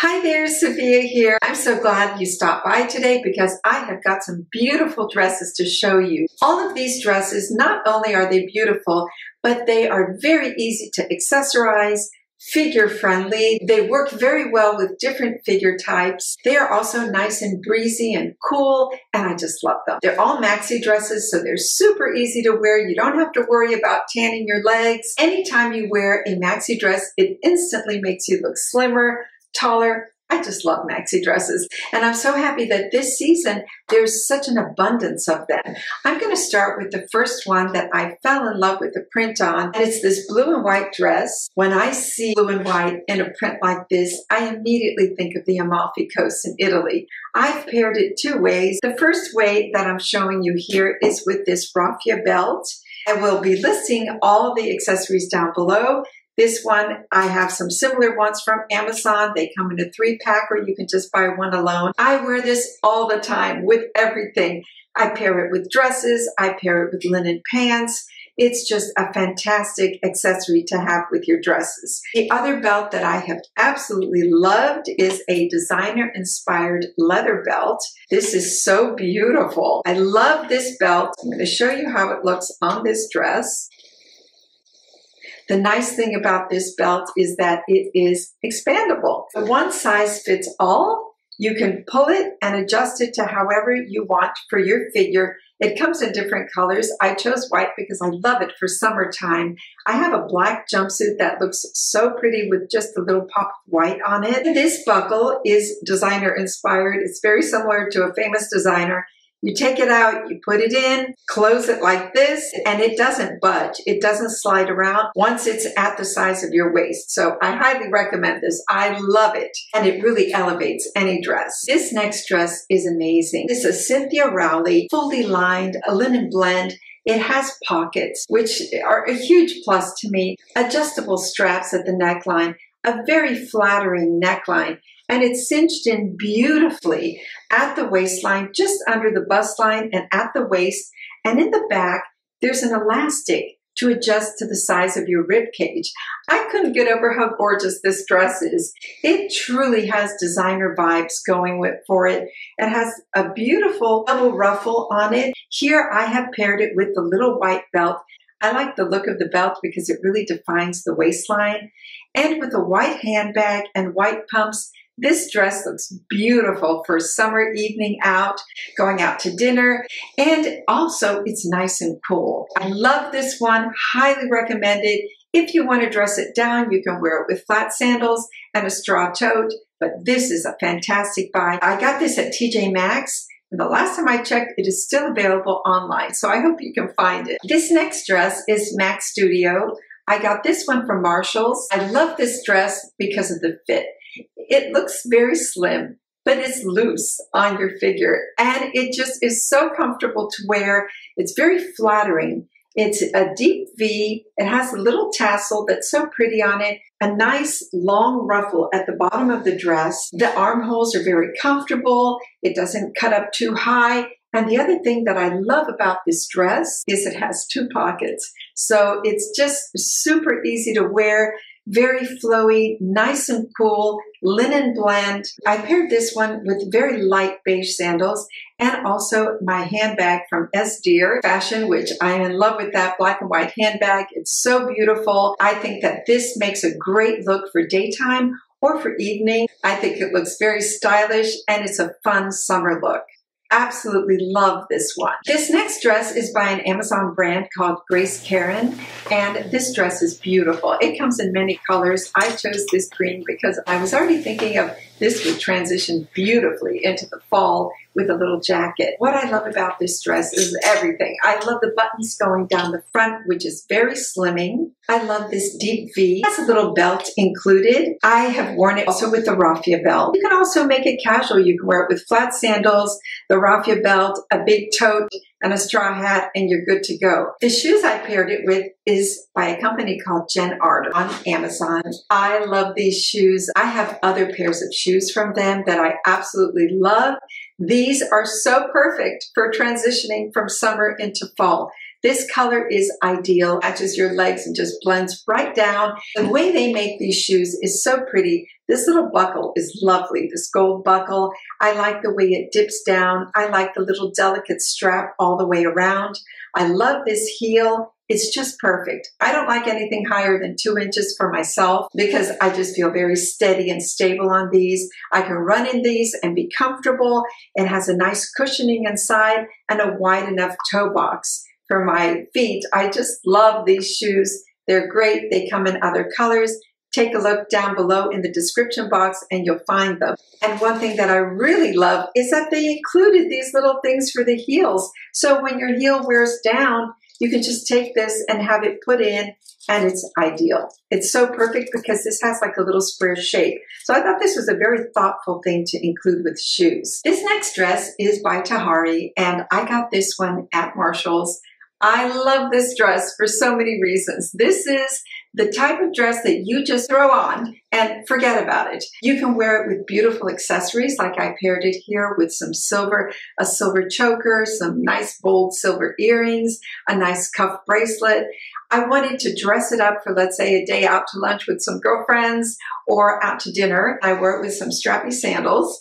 Hi there, Sophia here. I'm so glad you stopped by today because I have got some beautiful dresses to show you. All of these dresses, not only are they beautiful, but they are very easy to accessorize, figure friendly. They work very well with different figure types. They are also nice and breezy and cool, and I just love them. They're all maxi dresses, so they're super easy to wear. You don't have to worry about tanning your legs. Anytime you wear a maxi dress, it instantly makes you look slimmer, taller. I just love maxi dresses, and I'm so happy that this season there's such an abundance of them. I'm going to start with the first one that I fell in love with the print on, and it's this blue and white dress. When I see blue and white in a print like this, I immediately think of the Amalfi Coast in Italy. I've paired it two ways. The first way that I'm showing you here is with this raffia belt. I will be listing all the accessories down below. This one, I have some similar ones from Amazon. They come in a 3-pack, or you can just buy one alone. I wear this all the time with everything. I pair it with dresses. I pair it with linen pants. It's just a fantastic accessory to have with your dresses. The other belt that I have absolutely loved is a designer-inspired leather belt. This is so beautiful. I love this belt. I'm going to show you how it looks on this dress. The nice thing about this belt is that it is expandable. One size fits all. You can pull it and adjust it to however you want for your figure. It comes in different colors. I chose white because I love it for summertime. I have a black jumpsuit that looks so pretty with just a little pop of white on it. This buckle is designer inspired. It's very similar to a famous designer. You take it out, you put it in, close it like this, and it doesn't budge. It doesn't slide around once it's at the size of your waist. So I highly recommend this. I love it, and it really elevates any dress. This next dress is amazing. This is Cynthia Rowley, fully lined, a linen blend. It has pockets, which are a huge plus to me, adjustable straps at the neckline, a very flattering neckline, and it's cinched in beautifully at the waistline, just under the bust line and at the waist. And in the back, there's an elastic to adjust to the size of your rib cage. I couldn't get over how gorgeous this dress is. It truly has designer vibes going for it. It has a beautiful double ruffle on it. Here I have paired it with the little white belt. I like the look of the belt because it really defines the waistline. And with a white handbag and white pumps, this dress looks beautiful for summer evening out, going out to dinner, and also it's nice and cool. I love this one, highly recommended. If you want to dress it down, you can wear it with flat sandals and a straw tote, but this is a fantastic buy. I got this at TJ Maxx. And the last time I checked, it is still available online, so I hope you can find it. This next dress is Max Studio. I got this one from Marshalls. I love this dress because of the fit. It looks very slim, but it's loose on your figure, and it just is so comfortable to wear. It's very flattering. It's a deep V. It has a little tassel that's so pretty on it, a nice long ruffle at the bottom of the dress. The armholes are very comfortable. It doesn't cut up too high. And the other thing that I love about this dress is it has 2 pockets. So it's just super easy to wear, very flowy, nice and cool, linen blend. I paired this one with very light beige sandals and also my handbag from SDEER Fashion, which I am in love with that black and white handbag. It's so beautiful. I think that this makes a great look for daytime or for evening. I think it looks very stylish, and it's a fun summer look. Absolutely love this one. This next dress is by an Amazon brand called Grace Karen, and this dress is beautiful. It comes in many colors. I chose this green because I was already thinking of this would transition beautifully into the fall with a little jacket. What I love about this dress is everything. I love the buttons going down the front, which is very slimming. I love this deep V. It has a little belt included. I have worn it also with the raffia belt. You can also make it casual. You can wear it with flat sandals, the raffia belt, a big tote, and a straw hat, and you're good to go. The shoes I paired it with is by a company called Gen Art on Amazon. I love these shoes. I have other pairs of shoes from them that I absolutely love. These are so perfect for transitioning from summer into fall. This color is ideal, matches your legs and just blends right down. The way they make these shoes is so pretty. This little buckle is lovely, this gold buckle. I like the way it dips down. I like the little delicate strap all the way around. I love this heel. It's just perfect. I don't like anything higher than 2 inches for myself because I just feel very steady and stable on these. I can run in these and be comfortable. It has a nice cushioning inside and a wide enough toe box for my feet. I just love these shoes. They're great. They come in other colors. Take a look down below in the description box and you'll find them. And one thing that I really love is that they included these little things for the heels. So when your heel wears down, you can just take this and have it put in and it's ideal. It's so perfect because this has like a little square shape. So I thought this was a very thoughtful thing to include with shoes. This next dress is by Tahari and I got this one at Marshalls. I love this dress for so many reasons. This is the type of dress that you just throw on and forget about it. You can wear it with beautiful accessories like I paired it here with some silver, a silver choker, some nice bold silver earrings, a nice cuff bracelet. I wanted to dress it up for, let's say, a day out to lunch with some girlfriends or out to dinner. I wore it with some strappy sandals.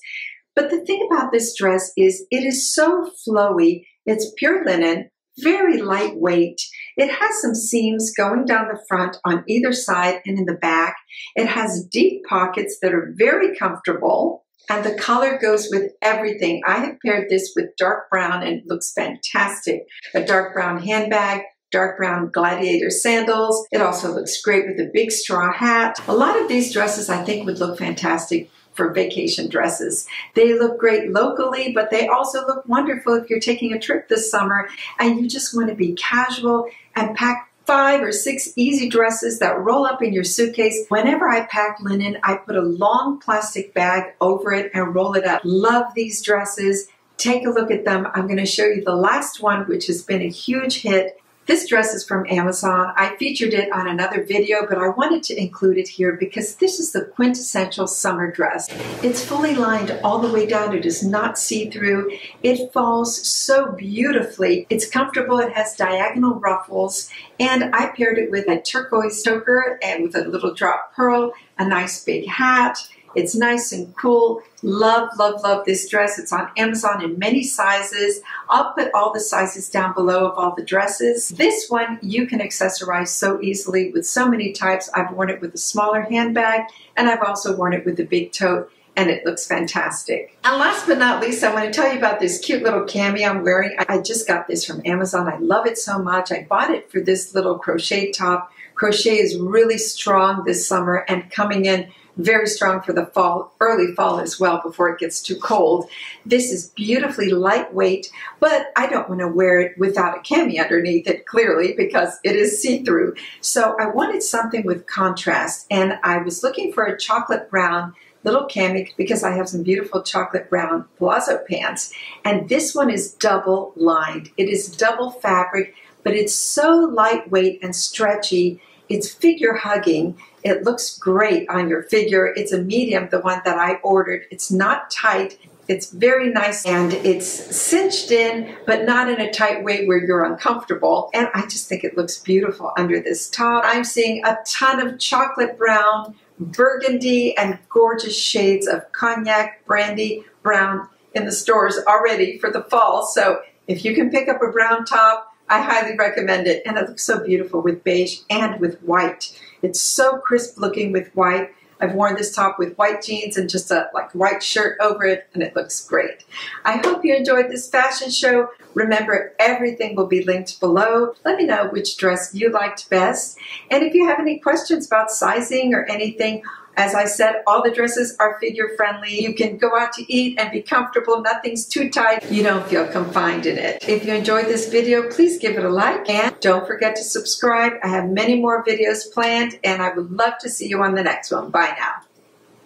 But the thing about this dress is it is so flowy. It's pure linen, very lightweight. It has some seams going down the front on either side and in the back. It has deep pockets that are very comfortable and the color goes with everything. I have paired this with dark brown and it looks fantastic. A dark brown handbag, dark brown gladiator sandals. It also looks great with a big straw hat. A lot of these dresses I think would look fantastic for vacation dresses. They look great locally, but they also look wonderful if you're taking a trip this summer and you just want to be casual and pack 5 or 6 easy dresses that roll up in your suitcase. Whenever I pack linen, I put a long plastic bag over it and roll it up. Love these dresses. Take a look at them. I'm going to show you the last one, which has been a huge hit. This dress is from Amazon. I featured it on another video, but I wanted to include it here because this is the quintessential summer dress. It's fully lined all the way down. It is not see-through. It falls so beautifully. It's comfortable. It has diagonal ruffles, and I paired it with a turquoise choker and with a little drop pearl, a nice big hat. It's nice and cool. Love, love, love this dress. It's on Amazon in many sizes. I'll put all the sizes down below of all the dresses. This one you can accessorize so easily with so many types. I've worn it with a smaller handbag and I've also worn it with a big tote and it looks fantastic. And last but not least, I want to tell you about this cute little cami I'm wearing. I just got this from Amazon. I love it so much. I bought it for this little crochet top. Crochet is really strong this summer and coming in very strong for the fall, early fall as well before it gets too cold. This is beautifully lightweight, but I don't want to wear it without a cami underneath it clearly because it is see-through. So I wanted something with contrast and I was looking for a chocolate brown little cami because I have some beautiful chocolate brown palazzo pants. And this one is double lined. It is double fabric, but it's so lightweight and stretchy. It's figure hugging. It looks great on your figure. It's a medium, the one that I ordered. It's not tight. It's very nice and it's cinched in, but not in a tight way where you're uncomfortable. And I just think it looks beautiful under this top. I'm seeing a ton of chocolate brown, burgundy, and gorgeous shades of cognac, brandy, brown in the stores already for the fall. So if you can pick up a brown top, I highly recommend it, and it looks so beautiful with beige and with white. It's so crisp looking with white. I've worn this top with white jeans and just a white shirt over it, and it looks great. I hope you enjoyed this fashion show. Remember, everything will be linked below. Let me know which dress you liked best, and if you have any questions about sizing or anything, as I said, all the dresses are figure friendly. You can go out to eat and be comfortable. Nothing's too tight. You don't feel confined in it. If you enjoyed this video, please give it a like and don't forget to subscribe. I have many more videos planned and I would love to see you on the next one. Bye now.